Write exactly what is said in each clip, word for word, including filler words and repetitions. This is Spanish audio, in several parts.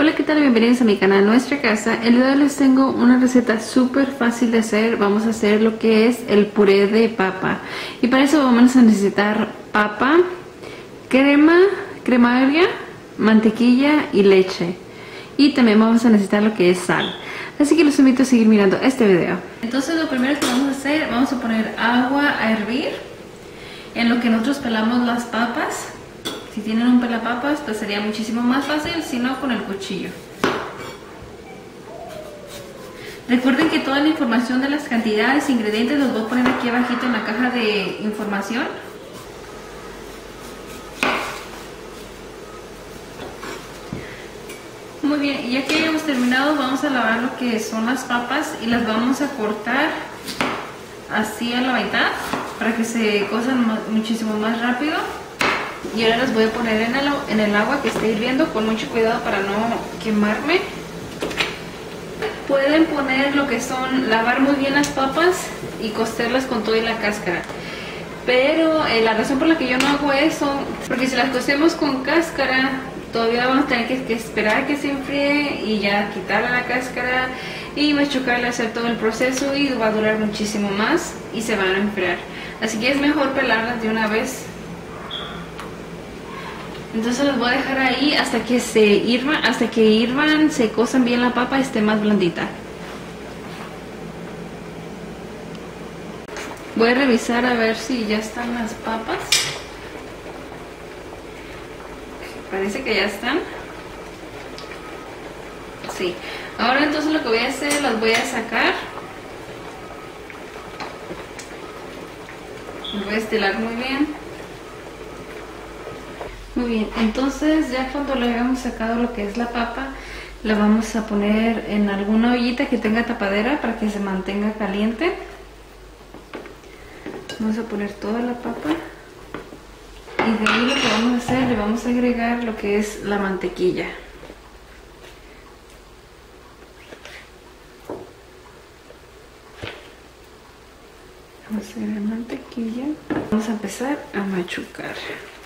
Hola, ¿qué tal? Bienvenidos a mi canal Nuestra Casa. El día de hoy les tengo una receta súper fácil de hacer. Vamos a hacer lo que es el puré de papa. Y para eso vamos a necesitar papa, crema, crema agria, mantequilla y leche. Y también vamos a necesitar lo que es sal. Así que los invito a seguir mirando este video. Entonces lo primero que vamos a hacer, vamos a poner agua a hervir. En lo que nosotros pelamos las papas. Si tienen un pelapapas, pues sería muchísimo más fácil, si no con el cuchillo. Recuerden que toda la información de las cantidades e ingredientes los voy a poner aquí abajito en la caja de información. Muy bien, ya que hayamos terminado, vamos a lavar lo que son las papas y las vamos a cortar así a la mitad para que se cozan muchísimo más rápido. Y ahora las voy a poner en el, en el agua que esté hirviendo, con mucho cuidado para no quemarme. Pueden poner lo que son, lavar muy bien las papas y cocerlas con toda la cáscara. Pero eh, la razón por la que yo no hago eso, porque si las cocemos con cáscara, todavía vamos a tener que, que esperar que se enfríe y ya quitarle la cáscara y machucarla, hacer todo el proceso y va a durar muchísimo más y se van a enfriar. Así que es mejor pelarlas de una vez. Entonces los voy a dejar ahí hasta que se hirvan, hasta que hirvan, se cozan bien la papa y esté más blandita. Voy a revisar a ver si ya están las papas. Parece que ya están. Sí. Ahora entonces lo que voy a hacer, las voy a sacar. Las voy a estelar muy bien. Muy bien, entonces ya cuando le hayamos sacado lo que es la papa, la vamos a poner en alguna ollita que tenga tapadera para que se mantenga caliente. Vamos a poner toda la papa y de ahí lo que vamos a hacer, le vamos a agregar lo que es la mantequilla. Vamos a agregar mantequilla. Vamos a empezar a machucar,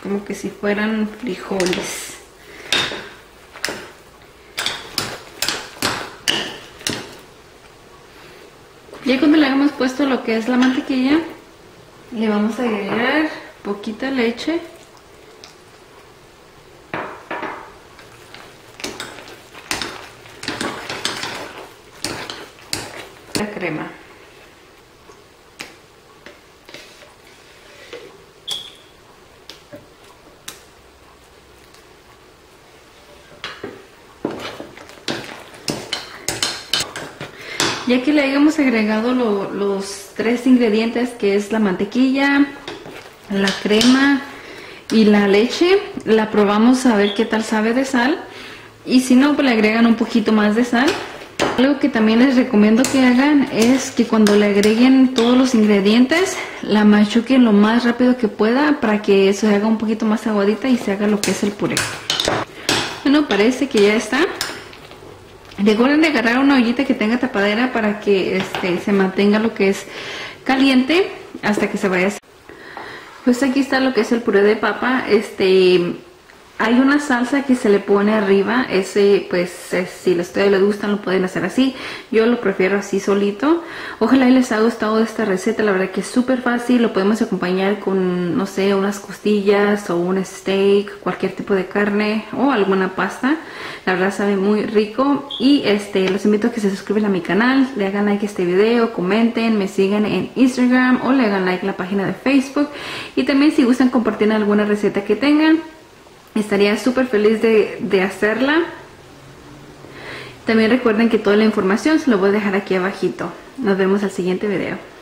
como que si fueran frijoles. Ya cuando le hayamos puesto lo que es la mantequilla, le vamos a agregar poquita leche. La crema. Ya que le hayamos agregado lo, los tres ingredientes, que es la mantequilla, la crema y la leche, la probamos a ver qué tal sabe de sal. Y si no, pues le agregan un poquito más de sal. Algo que también les recomiendo que hagan es que cuando le agreguen todos los ingredientes, la machuquen lo más rápido que pueda para que eso se haga un poquito más aguadita y se haga lo que es el puré. Bueno, parece que ya está. Recuerden de agarrar una ollita que tenga tapadera para que este, se mantenga lo que es caliente hasta que se vaya. Pues aquí está lo que es el puré de papa. Este, hay una salsa que se le pone arriba. Ese, pues es, si a ustedes les gustan lo pueden hacer así. Yo lo prefiero así solito. Ojalá les haya gustado esta receta. La verdad que es súper fácil. Lo podemos acompañar con, no sé, unas costillas o un steak, cualquier tipo de carne o alguna pasta. La verdad sabe muy rico y este, los invito a que se suscriban a mi canal, le hagan like a este video, comenten, me sigan en Instagram o le hagan like a la página de Facebook. Y también si gustan compartir alguna receta que tengan, estaría súper feliz de, de hacerla. También recuerden que toda la información se lo voy a dejar aquí abajito. Nos vemos al siguiente video.